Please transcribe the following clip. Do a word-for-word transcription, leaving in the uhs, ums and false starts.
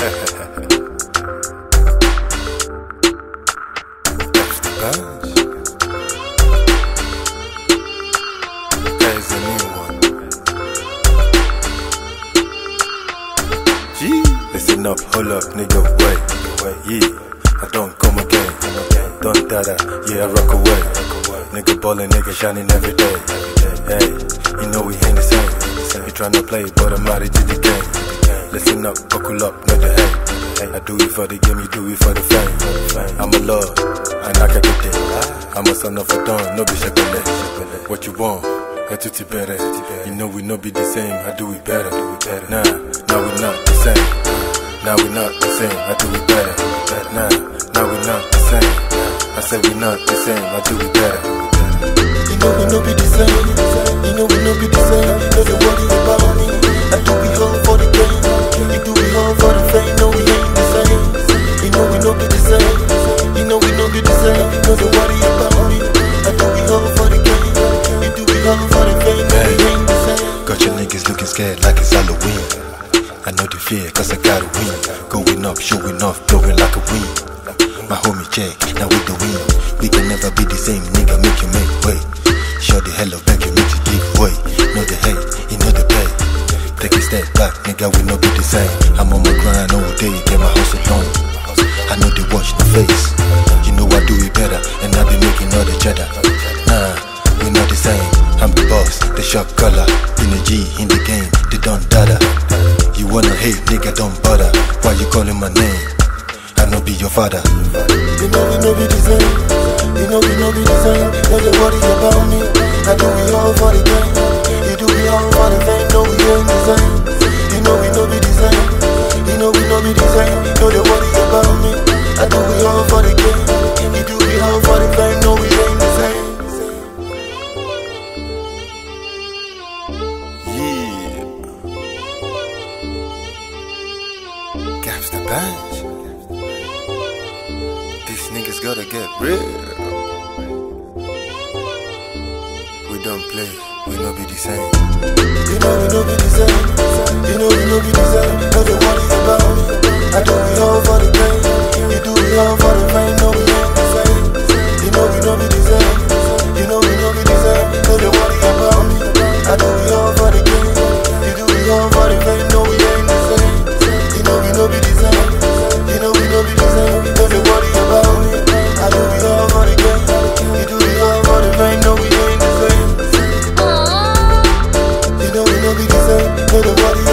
There's a new one. Gee. Listen up, hold up, nigga, wait, wait, yeah. I don't come again, don't dada, yeah, I rock away. Nigga ballin', nigga shining every day. Hey, you know we ain't the same. You tryna play, but I'm married to the game. Listen up, buckle up, not the hate. I do it for the game, you do it for the fame. I'm a lord, and I can get it. I'm a son of a don, no be shakele. What you want, I do it better. You know we no be the same, I do it better. Nah, now we not the same. Now we not the same, I do it better. Nah, now we not the same. I said we not the same, I do it better. You know we no be the same. You know we no be the same. You know the world is about me. I do it all for the game. You do it all for the fame. No, we ain't. Looking scared like it's Halloween. I know the fear, cause I gotta win. Going up, showing off, blowing like a wind. My homie check, now we the win. We can never be the same, nigga, make you make way. Show the hell of back, you make you give way. Know the hate, you know the pay. Take a step back, nigga, we no be the same. I'm on my grind all day, get my hustle on. I know they watch the face. You know I do it better, and I be making all the cheddar. Nah, we not the same. I'm the boss, the shop color. In the G, in the game, they don't dada. You wanna hate, nigga, don't bother. Why you calling my name? I know be your father. You know we no be the same. You know we no be the same. Don't worry about me. I do it all for the game. You do it all for the fame. No, we ain't the same. You know we no be the same. You know we no be the same. Don't worry about me. I do it all for the game. You do it all for the fame. No, we ain't the same. Gaps the bench. These niggas gotta get real. We don't play, we no be the same. You know we no be the same. You know we no be the same. Know the world is about me. I do it all for the game. You do it all for the fame. No, we ain't the same. You know we no be the same. You know we no be the same. Know the world is about me. I do it all for the game. You do it all for the fame. No, we ain't the same. You know we no be the same. You know we no be the same. Don't you worry about me. I do it all for the game. You do it all for the fame. No, we ain't the same. You know we no be the same. Don't you worry.